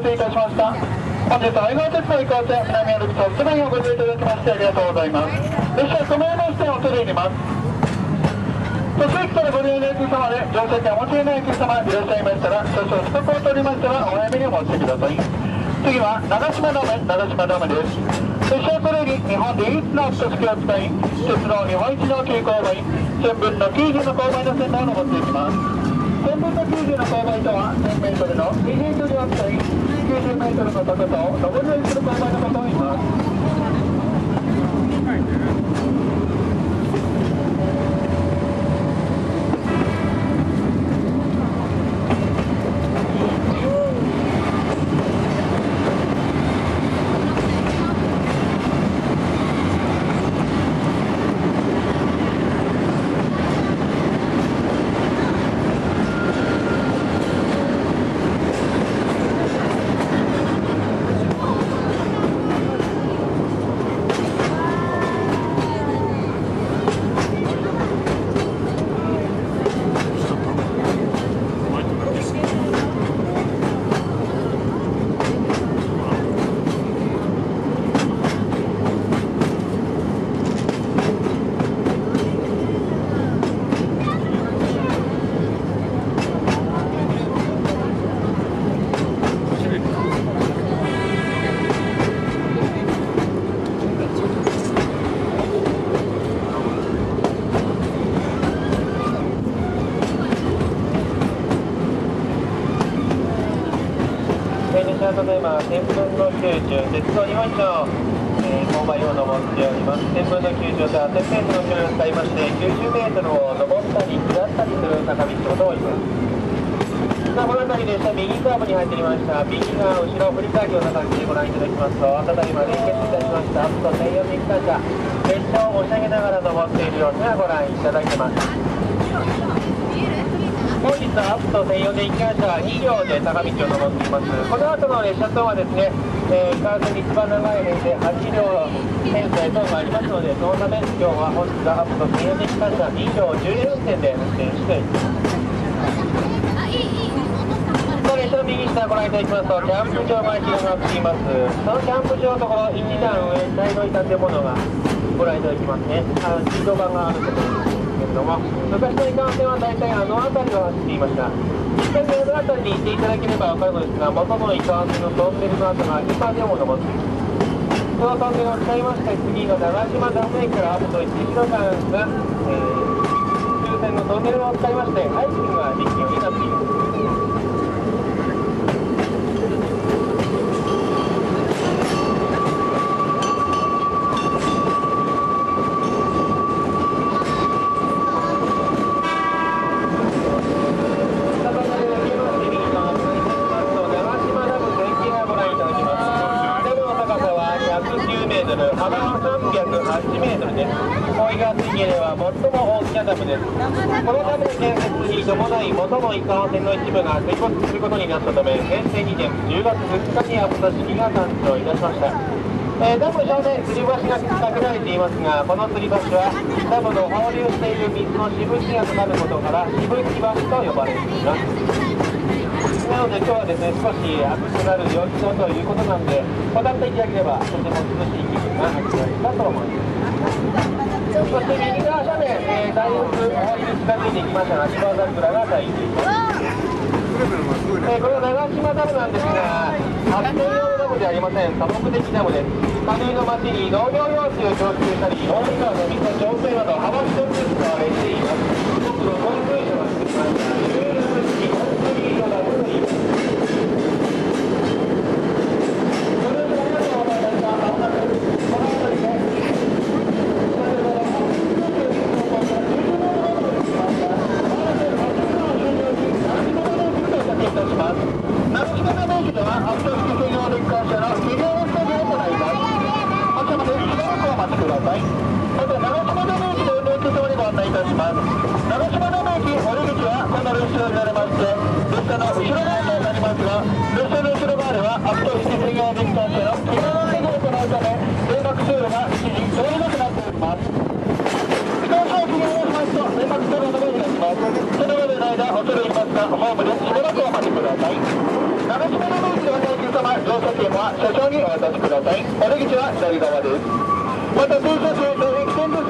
発いたしました。本日は相川鉄道伊香保線南アルプストップラインをご利用いただきましてありがとうございます。列車はこのような視点を取り入れます。途中駅からご利用の駅様で乗車券をお持ちの駅様いらっしゃいましたら、少々ストップを取りましたらお早めにお申し込みください。次は長島ダムです。列車はこれより日本で唯一の標識を使い、鉄道日本一の急勾配10分の90の勾配の線路を登っていきます。10分の90の勾配とは 1000m の二平距離を使い、 90m の高さを上り下りする勾配のことを言います。また券は車掌にお渡しください。窓口は左側です。また停車中、大変危険です。